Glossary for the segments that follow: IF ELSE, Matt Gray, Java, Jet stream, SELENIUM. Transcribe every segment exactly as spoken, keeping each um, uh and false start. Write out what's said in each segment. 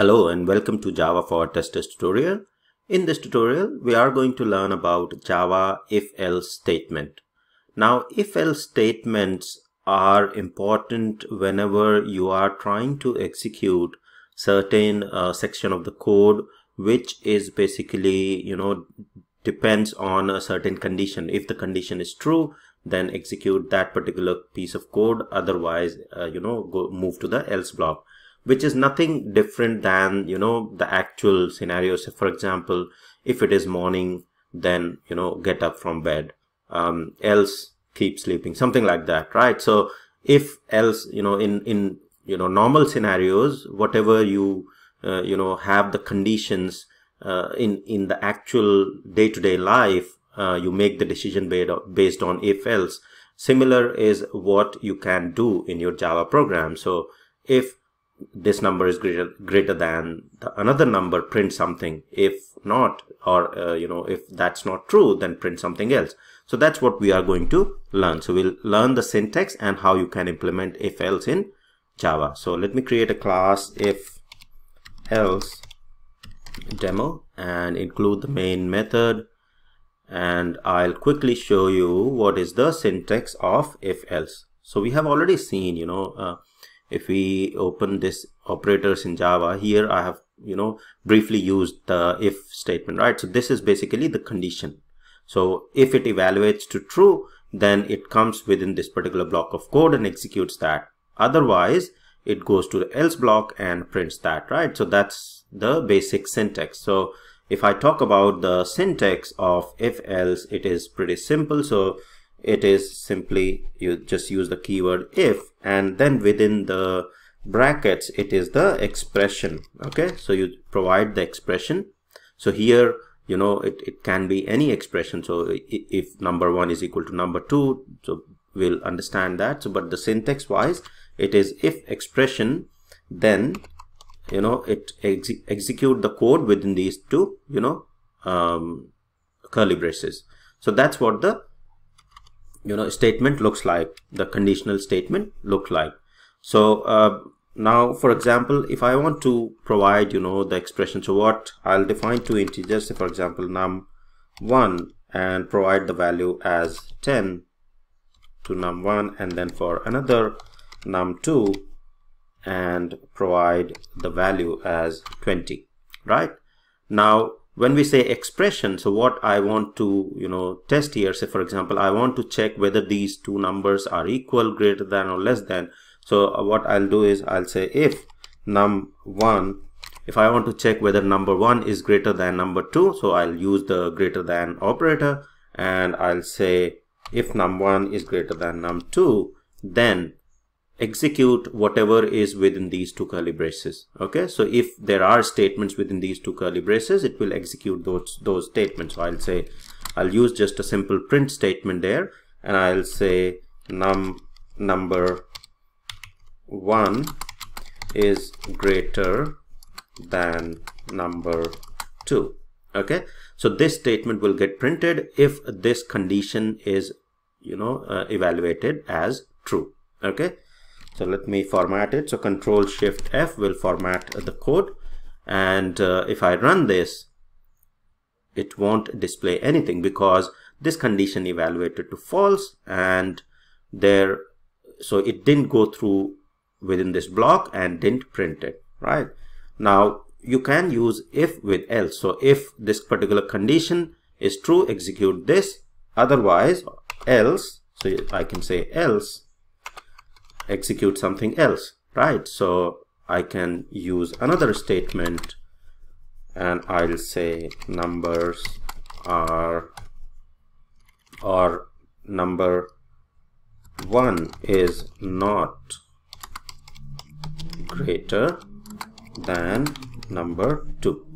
Hello and welcome to Java for Testers tutorial. In this tutorial, we are going to learn about Java if-else statement. Now, if-else statements are important whenever you are trying to execute certain uh, section of the code, which is basically, you know, depends on a certain condition. If the condition is true, then execute that particular piece of code. Otherwise, uh, you know, go move to the else block, which is nothing different than, you know, the actual scenario. So for example, if it is morning, then, you know, get up from bed, um, else keep sleeping, something like that, right? So if else, you know, in, in, you know, normal scenarios, whatever you, uh, you know, have the conditions, uh, in, in the actual day-to-day life, uh, you make the decision based on if else. Similar is what you can do in your Java program. So if this number is greater greater than the another number, print something. If not, or uh, you know, if that's not true, then print something else. So that's what we are going to learn. So we'll learn the syntax and how you can implement if else in Java. So let me create a class if else demo and include the main method, and I'll quickly show you what is the syntax of if else. So we have already seen, you know, uh, if we open this operators in Java, here I have, you know, briefly used the if statement, right? So this is basically the condition. So if it evaluates to true, then it comes within this particular block of code and executes that. Otherwise, it goes to the else block and prints that, right? So that's the basic syntax. So if I talk about the syntax of if else, it is pretty simple. So it is simply, you just use the keyword if, and then within the brackets it is the expression. Okay, so you provide the expression. So here, you know, it, it can be any expression. So if number one is equal to number two, so we'll understand that. So but the syntax wise, it is if expression, then, you know, it ex execute the code within these two, you know, um, curly braces. So that's what the, you know, statement looks like, the conditional statement look like. So uh, now, for example, if I want to provide, you know, the expression, so what I'll define two integers, say for example num one, and provide the value as ten to num one, and then for another num two, and provide the value as twenty, right? Now when we say expression, so what I want to, you know, test here, say for example, I want to check whether these two numbers are equal, greater than or less than. So what I'll do is I'll say if num one, if I want to check whether number one is greater than number two, so I'll use the greater than operator, and I'll say if num one is greater than num two, then execute whatever is within these two curly braces. Okay, so if there are statements within these two curly braces, it will execute those those statements. So I'll say, I'll use just a simple print statement there, and I'll say num number one is greater than number two. Okay, so this statement will get printed if this condition is, you know, uh, evaluated as true. Okay, so let me format it. So control shift F will format the code, and uh, if I run this, it won't display anything because this condition evaluated to false, and there, so it didn't go through within this block and didn't print it, right? Now you can use if with else. So if this particular condition is true, execute this, otherwise else. So I can say else execute something else, right? So I can use another statement, and I'll say numbers are, or number one is not greater than number two.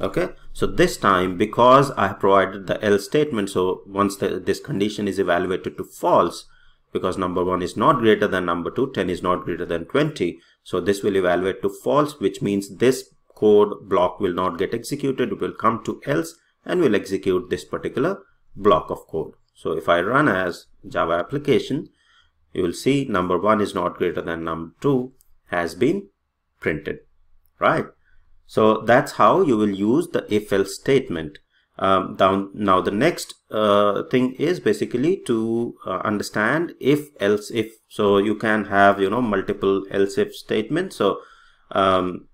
Okay, so this time, because I provided the else statement, so once the, this condition is evaluated to false, because number one is not greater than number two, ten is not greater than twenty. So this will evaluate to false, which means this code block will not get executed. It will come to else and will execute this particular block of code. So if I run as Java application, you will see number one is not greater than number two has been printed, right? So that's how you will use the if-else statement. Um, down, now the next uh, thing is basically to uh, understand if else if. So you can have, you know, multiple else if statements. So um,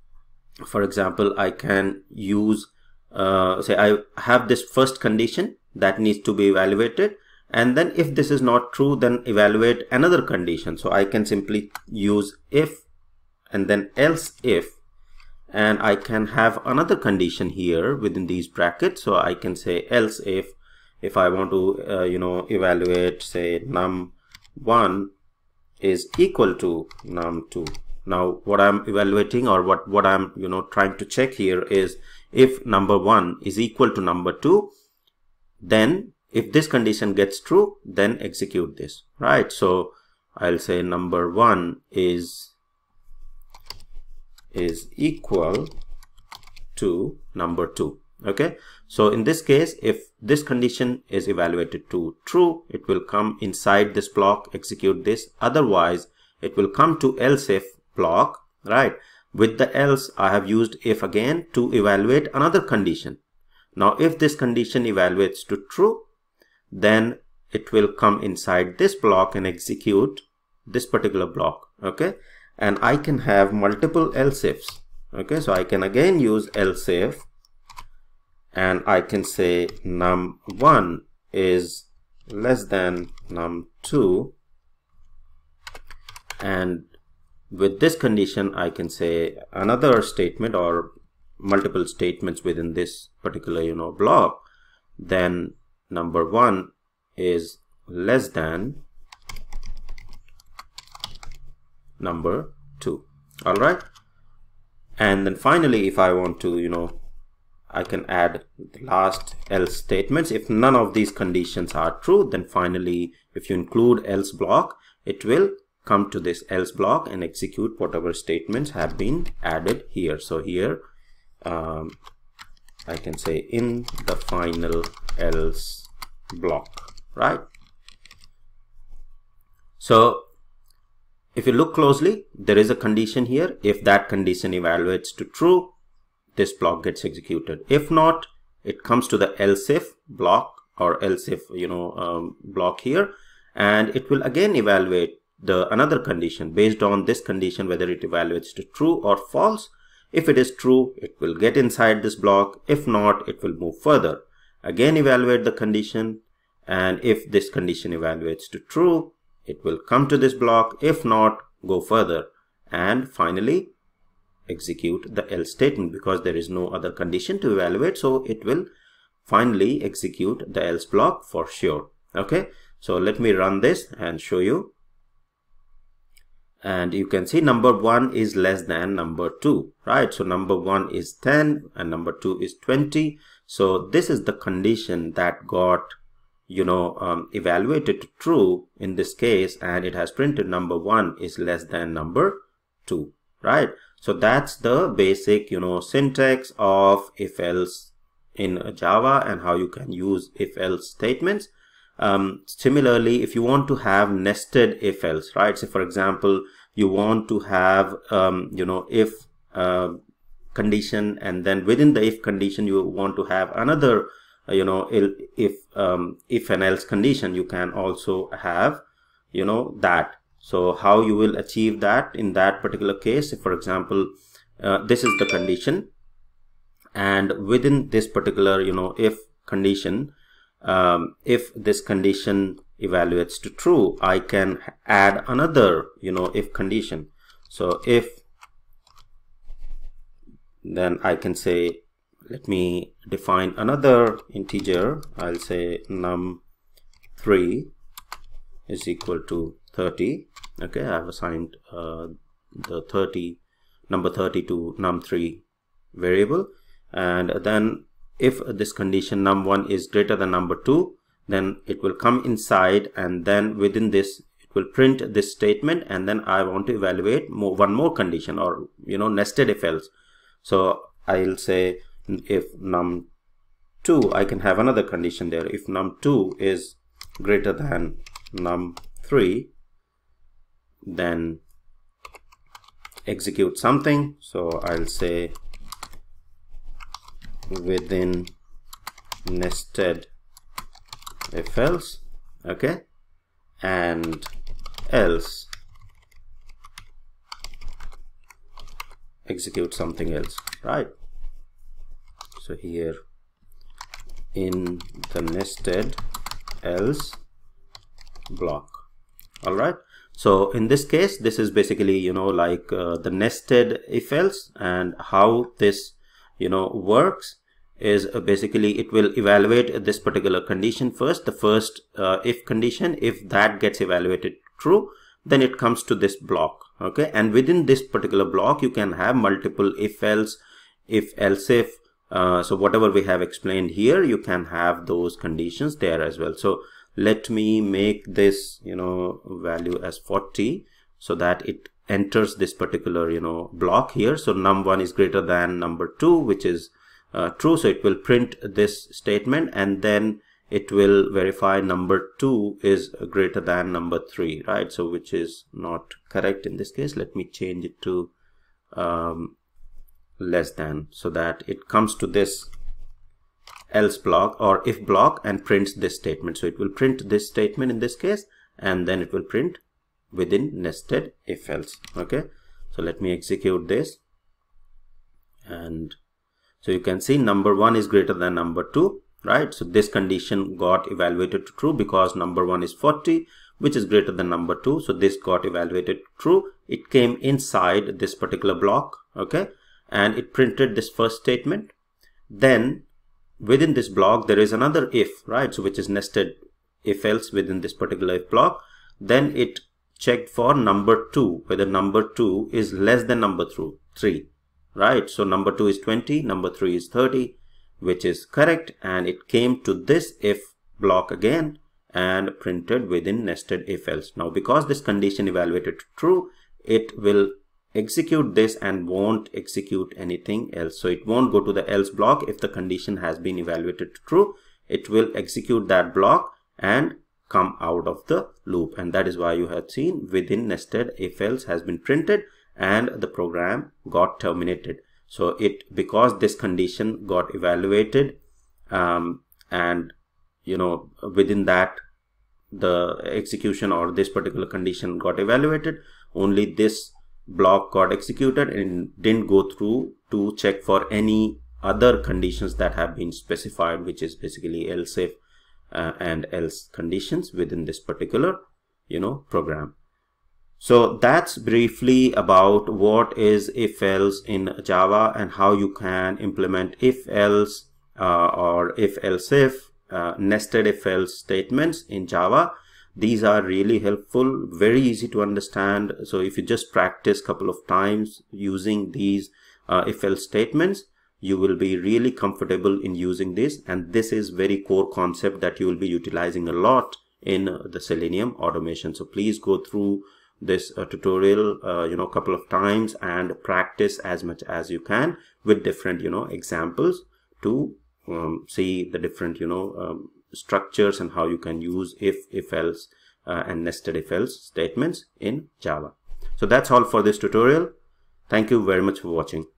for example, I can use uh, say I have this first condition that needs to be evaluated, and then if this is not true, then evaluate another condition. So I can simply use if and then else if, and I can have another condition here within these brackets. So I can say else if if I want to uh, you know, evaluate, say num one is equal to num two. Now what I'm evaluating, or what what I'm, you know, trying to check here is if number one is equal to number two, then if this condition gets true, then execute this, right? So I'll say number one is is equal to number two. Okay, so in this case, if this condition is evaluated to true, it will come inside this block, execute this. Otherwise it will come to else if block, right? With the else, I have used if again to evaluate another condition. Now if this condition evaluates to true, then it will come inside this block and execute this particular block. Okay, and I can have multiple else ifs. Okay, so I can again use else if, and I can say num one is less than num two, and with this condition I can say another statement or multiple statements within this particular, you know, block. Then number one is less than number two. All right, and then finally, if I want to, you know, I can add the last else statements. If none of these conditions are true, then finally if you include else block, it will come to this else block and execute whatever statements have been added here. So here um, I can say in the final else block, right? So if you look closely, there is a condition here. If that condition evaluates to true, this block gets executed. If not, it comes to the else if block, or else if, you know, um, block here, and it will again evaluate the another condition based on this condition, whether it evaluates to true or false. If it is true, it will get inside this block. If not, it will move further, again evaluate the condition, and if this condition evaluates to true, it will come to this block. If not, go further and finally execute the else statement, because there is no other condition to evaluate. So it will finally execute the else block for sure. Okay, so let me run this and show you. And you can see number one is less than number two, right? So number one is ten and number two is twenty. So this is the condition that got, you know, um, evaluated to true in this case, and it has printed number one is less than number two, right? So that's the basic, you know, syntax of if else in Java and how you can use if else statements. Um, similarly, if you want to have nested if else, right? So for example, you want to have, um, you know, if uh, condition, and then within the if condition, you want to have another, you know, if um, if and else condition, you can also have, you know, that. So how you will achieve that in that particular case, for example, uh, this is the condition, and within this particular, you know, if condition, um, if this condition evaluates to true, I can add another, you know, if condition. So if, then I can say, let me define another integer. I'll say num three is equal to thirty. Okay, I've assigned uh, the thirty, number thirty to num three variable. And then if this condition num one is greater than number two, then it will come inside, and then within this it will print this statement, and then I want to evaluate more, one more condition, or, you know, nested if else. So I'll say if num two, I can have another condition there. If num two is greater than num three, then execute something. So I'll say within nested if else, okay, and else execute something else, right? So here in the nested else block. All right, so in this case, this is basically, you know, like uh, the nested if else, and how this, you know, works is uh, basically it will evaluate this particular condition first, the first uh, if condition. If that gets evaluated true, then it comes to this block, okay, and within this particular block you can have multiple if else, if else if, uh, so whatever we have explained here, you can have those conditions there as well. So let me make this, you know, value as forty so that it enters this particular, you know, block here. So num one is greater than number two, which is uh, true, so it will print this statement, and then it will verify number two is greater than number three, right? So which is not correct in this case. Let me change it to um, less than, so that it comes to this else block or if block and prints this statement. So it will print this statement in this case, and then it will print within nested if else. Okay, so let me execute this, and so you can see number one is greater than number two. Right, so this condition got evaluated to true because number one is forty, which is greater than number two. So this got evaluated true. It came inside this particular block, okay, and it printed this first statement. Then within this block there is another if, right, so which is nested if else within this particular if block. Then it checked for number two, whether number two is less than number three, right? So number two is twenty, number three is thirty, which is correct, and it came to this if block again and printed within nested if else. Now because this condition evaluated to true, it will execute this and won't execute anything else. So it won't go to the else block. If the condition has been evaluated to true, it will execute that block and come out of the loop, and that is why you have seen within nested if else has been printed and the program got terminated. So it, because this condition got evaluated um, and, you know, within that the execution or this particular condition got evaluated, only this block got executed and didn't go through to check for any other conditions that have been specified, which is basically else if uh, and else conditions within this particular, you know, program. So that's briefly about what is if else in Java and how you can implement if else uh, or if else if uh, nested if else statements in Java. These are really helpful, very easy to understand. So if you just practice a couple of times using these uh, if else statements, you will be really comfortable in using this, and this is very core concept that you will be utilizing a lot in the Selenium automation. So please go through this uh, tutorial uh, you know, couple of times and practice as much as you can with different, you know, examples to um, see the different, you know, um, structures and how you can use if, if else uh, and nested if else statements in Java. So that's all for this tutorial. Thank you very much for watching.